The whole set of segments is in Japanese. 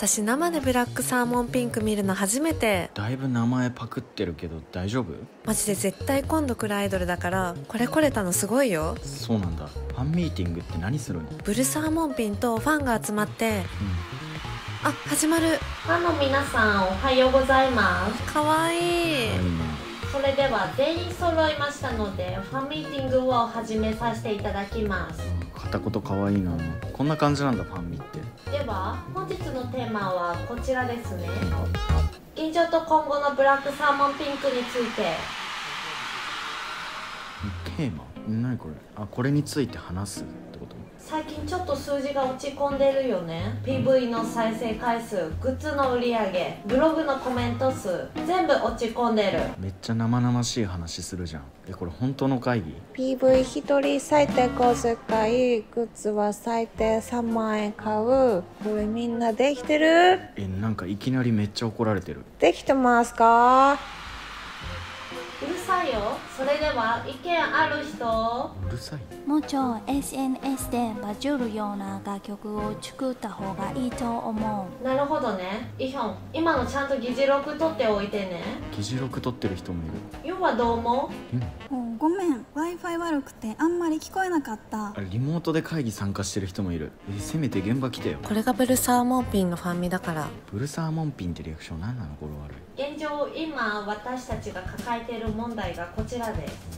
私生でブラックサーモンピンク見るの初めて。だいぶ名前パクってるけど大丈夫？マジで絶対今度来るアイドルだから来れたのすごいよ。そうなんだ。ファンミーティングって何するの？ブルサーモンピンとファンが集まって、あ、始まる。ファンの皆さんおはようございます。かわいい。それでは全員揃いましたのでファンミーティングを始めさせていただきます。片言かわいいな。こんな感じなんだファンミって。では本日のテーマはこちらですね。現状と今後のブラックサーモンピンクについて。テーマ何これ？あ、これについて話すってこと？最近ちょっと数字が落ち込んでるよね。 PV の再生回数、グッズの売り上げ、ブログのコメント数、全部落ち込んでる。めっちゃ生々しい話するじゃん。え、これ本当の会議？ PV 一人最低50回、グッズは最低3万円買う。これみんなできてる？え、なんかいきなりめっちゃ怒られてる。できてますか？うるさいよ。それでは意見ある人。うるさい。もうちょい SNS でバズるような楽曲を作った方がいいと思う。なるほどね。イヒョン、今のちゃんと議事録取っておいてね。議事録取ってる人もいる。ユンはどう思う？ごめん、 Wi-Fi 悪くてあんまり聞こえなかった。リモートで会議参加してる人もいる。せめて現場来てよ。これがブルサーモンピンのファンミだから。ブルサーモンピンってリアクション何なの？語呂悪い。現状今私たちが抱えている問題がこちらです。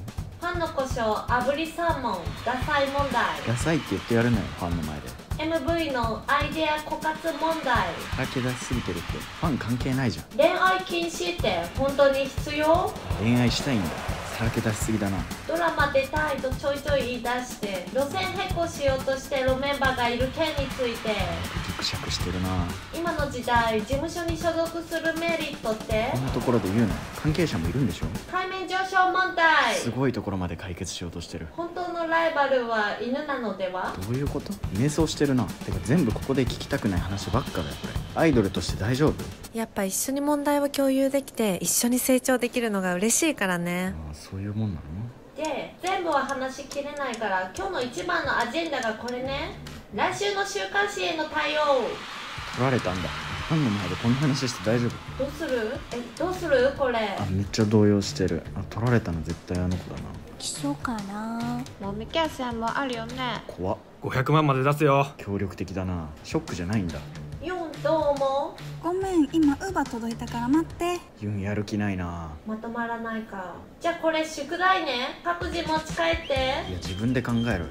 パンの胡椒、炙りサーモン、ダサい問題。ダサいって言ってやれないよ、ファンの前で。 MV のアイデア枯渇問題。駆け出しすぎてるって、ファン関係ないじゃん。恋愛禁止って本当に必要？恋愛したいんだ。さらけ出しすぎだな。ドラマ出たいとちょいちょい言い出して路線変更しようとしてるメンバーがいる件について。ギクシャクしてるな。今の時代、事務所に所属するメリットって？こんなところで言うな。関係者もいるんでしょ。海面上昇問題。すごいところまで解決しようとしてる。本当のライバルは犬なのでは？どういうこと？迷走してるな。てか全部ここで聞きたくない話ばっかだよこれ。アイドルとして大丈夫？やっぱ一緒に問題を共有できて一緒に成長できるのが嬉しいからね。ああ、そういうもんなの？で、全部は話しきれないから今日の一番のアジェンダがこれね。来週の週刊誌への対応。取られたんだ。ファンの前でこんな話して大丈夫？どうする？どうするこれ。あ、めっちゃ動揺してる。あ、取られたの絶対あの子だな。基礎かな。もみ消せもあるよね。怖っ。500万まで出すよ。協力的だな。ショックじゃないんだ。ユンどう思う？ごめん、今ウーバー届いたから待って。ユンやる気ないな。まとまらないか。じゃあこれ宿題ね。各自持ち帰って。いや自分で考える。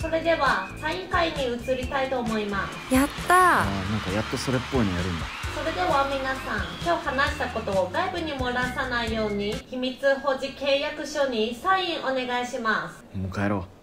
それではサイン会に移りたいと思います。やったー。あー、なんかやっとそれっぽいのやるんだ。それでは皆さん、今日話したことを外部に漏らさないように秘密保持契約書にサインお願いします。もう帰ろう。